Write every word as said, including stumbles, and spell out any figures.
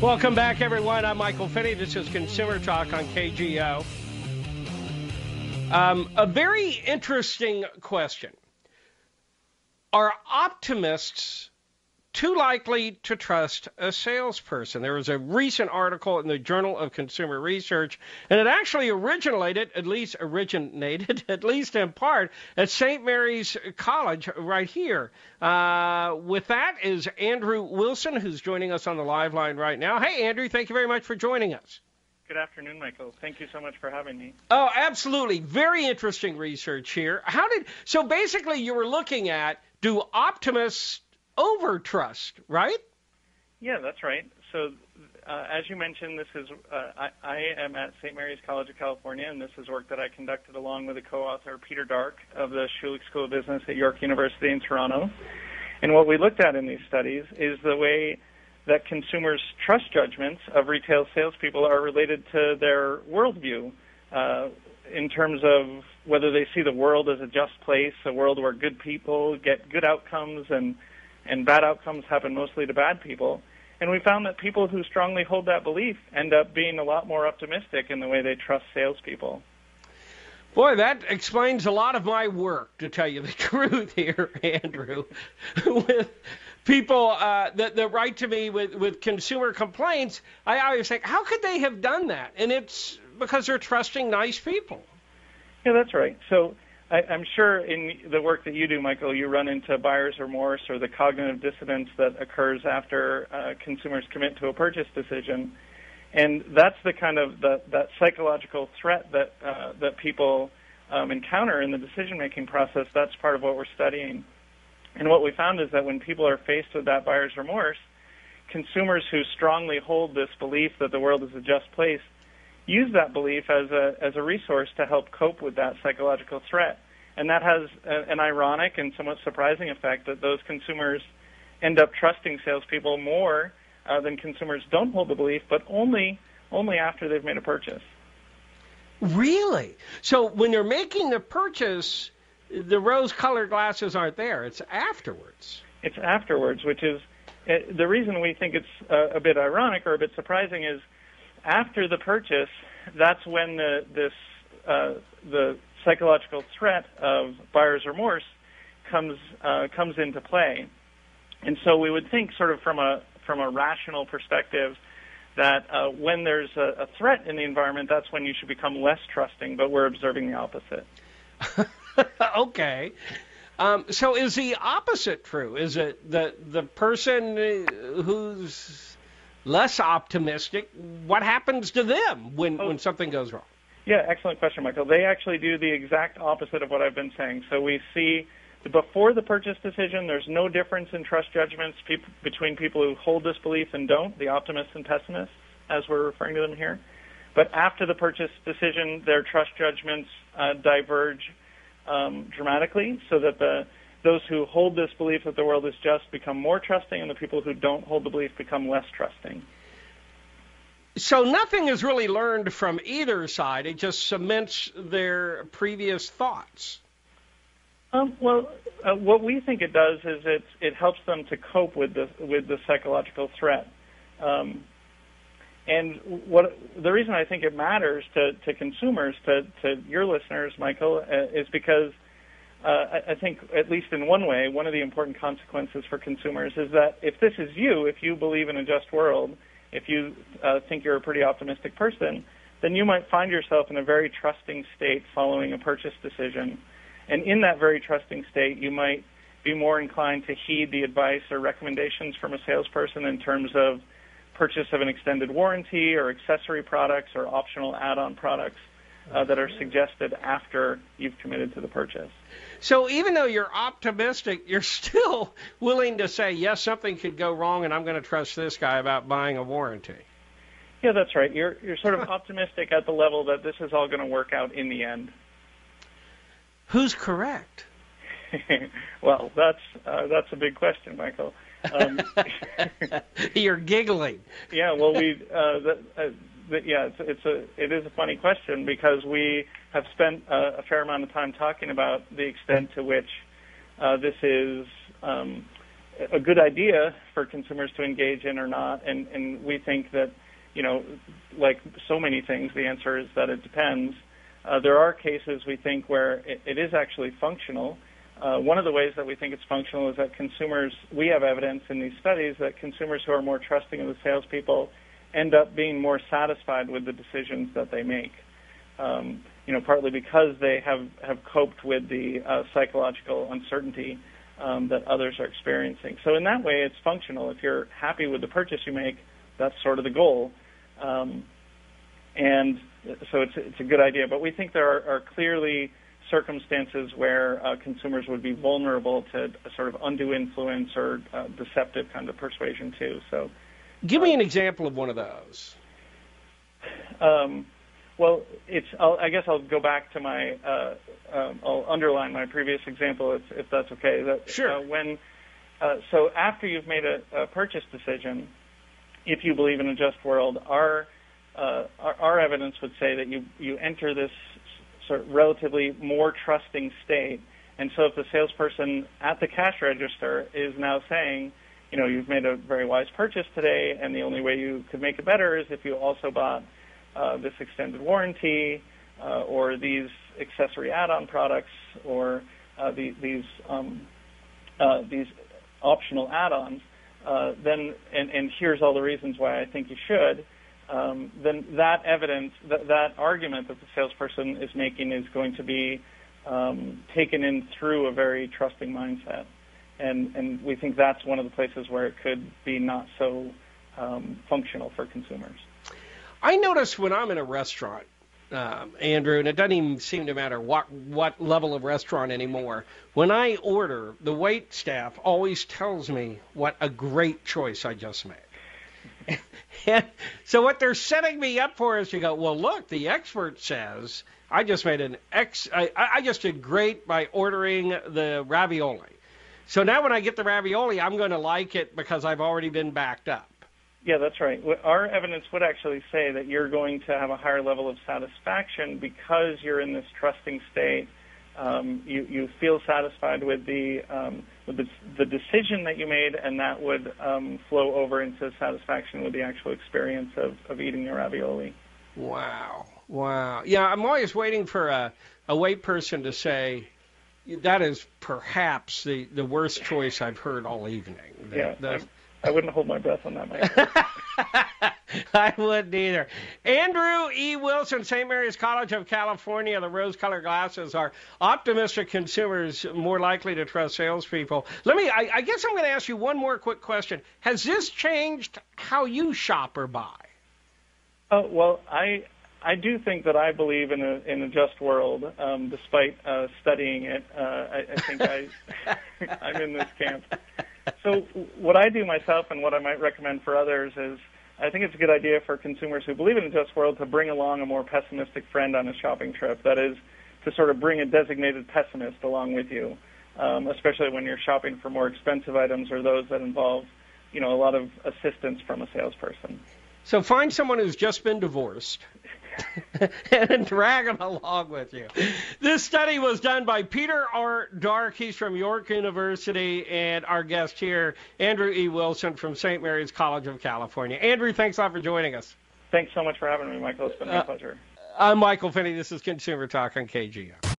Welcome back, everyone. I'm Michael Finney. This is Consumer Talk on K G O. Um, a very interesting question. Are optimists too likely to trust a salesperson? There was a recent article in the Journal of Consumer Research, and it actually originated, at least originated, at least in part, at Saint Mary's College right here. Uh, with that is Andrew Wilson, who's joining us on the live line right now. Hey, Andrew, thank you very much for joining us. Good afternoon, Michael. Thank you so much for having me. Oh, absolutely. Very interesting research here. How did so basically you were looking at, do optimists over trust, right? Yeah, that's right. So uh, as you mentioned, this is uh, I, I am at Saint Mary's College of California, and this is work that I conducted along with a co-author, Peter Dark, of the Schulich School of Business at York University in Toronto. And what we looked at in these studies is the way that consumers' trust judgments of retail salespeople are related to their worldview uh, in terms of whether they see the world as a just place, a world where good people get good outcomes and and bad outcomes happen mostly to bad people. And we found that people who strongly hold that belief end up being a lot more optimistic in the way they trust salespeople. Boy, that explains a lot of my work, to tell you the truth here, Andrew. With people uh, that, that write to me with, with consumer complaints, I always think, how could they have done that? And it's because they're trusting nice people. Yeah, that's right. So I, I'm sure in the work that you do, Michael, you run into buyer's remorse or the cognitive dissonance that occurs after uh, consumers commit to a purchase decision, and that's the kind of the, that psychological threat that uh, that people um, encounter in the decision-making process. That's part of what we're studying, and what we found is that when people are faced with that buyer's remorse, consumers who strongly hold this belief that the world is a just place use that belief as a as a resource to help cope with that psychological threat. And that has a, an ironic and somewhat surprising effect that those consumers end up trusting salespeople more uh, than consumers don't hold the belief, but only only after they've made a purchase. Really? So when they're making the purchase, the rose-colored glasses aren't there. It's afterwards. It's afterwards, which is uh, the reason we think it's uh, a bit ironic or a bit surprising is after the purchase, that's when the, this uh, the psychological threat of buyer's remorse comes uh, comes into play, and so we would think, sort of from a from a rational perspective, that uh, when there's a, a threat in the environment, that's when you should become less trusting. But we're observing the opposite. Okay. Um, so is the opposite true? Is it the the person who's less optimistic, what happens to them when, oh, when something goes wrong? Yeah, excellent question, Michael. They actually do the exact opposite of what I've been saying. So we see before the purchase decision, there's no difference in trust judgments pe between people who hold this belief and don't, the optimists and pessimists, as we're referring to them here. But after the purchase decision, their trust judgments uh, diverge um, dramatically so that the those who hold this belief that the world is just become more trusting, and the people who don't hold the belief become less trusting. So nothing is really learned from either side. It just cements their previous thoughts. Um, well, uh, what we think it does is it, it helps them to cope with the, with the psychological threat. Um, and what the reason I think it matters to, to consumers, to, to your listeners, Michael, uh, is because Uh, I think, at least in one way, one of the important consequences for consumers is that if this is you, if you believe in a just world, if you uh, think you're a pretty optimistic person, then you might find yourself in a very trusting state following a purchase decision. And in that very trusting state, you might be more inclined to heed the advice or recommendations from a salesperson in terms of purchase of an extended warranty or accessory products or optional add-on products Uh, that are suggested after you've committed to the purchase. So even though you're optimistic, you're still willing to say, yes, something could go wrong, and I'm going to trust this guy about buying a warranty. Yeah, that's right. You're, you're sort of optimistic at the level that this is all going to work out in the end. Who's correct? Well, that's, uh, that's a big question, Michael. Um, you're giggling. Yeah, well, we... Uh, the, uh, But yeah, it's, it's a it is a funny question because we have spent a, a fair amount of time talking about the extent to which uh, this is um, a good idea for consumers to engage in or not. And, and we think that, you know, like so many things, the answer is that it depends. Uh, there are cases, we think, where it, it is actually functional. Uh, one of the ways that we think it's functional is that consumers, we have evidence in these studies that consumers who are more trusting of the salespeople end up being more satisfied with the decisions that they make, um, you know, partly because they have, have coped with the uh, psychological uncertainty um, that others are experiencing. So in that way, it's functional. If you're happy with the purchase you make, that's sort of the goal. Um, and so it's, it's a good idea. But we think there are, are clearly circumstances where uh, consumers would be vulnerable to a sort of undue influence or uh, deceptive kind of persuasion too. So, give me an example of one of those. Um, well, it's. I'll, I guess I'll go back to my. Uh, um, I'll underline my previous example, if, if that's okay. That, sure. Uh, when, uh, so after you've made a, a purchase decision, if you believe in a just world, our uh, our, our evidence would say that you you enter this sort of relatively more trusting state. And so if the salesperson at the cash register is now saying, you know, you've made a very wise purchase today, and the only way you could make it better is if you also bought uh, this extended warranty uh, or these accessory add-on products or uh, the, these um, uh, these optional add-ons, uh, then and, and here's all the reasons why I think you should, Um, then that evidence, that, that argument that the salesperson is making is going to be um, taken in through a very trusting mindset. And, and we think that's one of the places where it could be not so um, functional for consumers. I notice when I'm in a restaurant, um, Andrew, and it doesn't even seem to matter what, what level of restaurant anymore, when I order, the wait staff always tells me what a great choice I just made. And so what they're setting me up for is to go, well, look, the expert says I just made an ex. I, I just did great by ordering the ravioli. So now when I get the ravioli, I'm going to like it because I've already been backed up. Yeah, that's right. Our evidence would actually say that you're going to have a higher level of satisfaction because you're in this trusting state. Um, you, you feel satisfied with the, um, with the the decision that you made, and that would um, flow over into satisfaction with the actual experience of, of eating your ravioli. Wow. Wow. Yeah, I'm always waiting for a, a wait person to say, that is perhaps the, the worst choice I've heard all evening. The, yeah, the... I, I wouldn't hold my breath on that, Mike. I wouldn't either. Andrew E. Wilson, Saint Mary's College of California. The rose-colored glasses are optimistic consumers more likely to trust salespeople. Let me, I, I guess I'm going to ask you one more quick question. Has this changed how you shop or buy? Oh, well, I I do think that I believe in a, in a just world, um, despite uh, studying it. Uh, I, I think I, I'm in this camp. So what I do myself and what I might recommend for others is, I think it's a good idea for consumers who believe in a just world to bring along a more pessimistic friend on a shopping trip. That is, to sort of bring a designated pessimist along with you, um, especially when you're shopping for more expensive items or those that involve, you know, a lot of assistance from a salesperson. So find someone who's just been divorced and drag them along with you. This study was done by Peter R. Dark. He's from York University, and our guest here, Andrew E. Wilson from Saint Mary's College of California. Andrew, thanks a lot for joining us. Thanks so much for having me, Michael. It's been uh, my pleasure. I'm Michael Finney. This is Consumer Talk on K G O.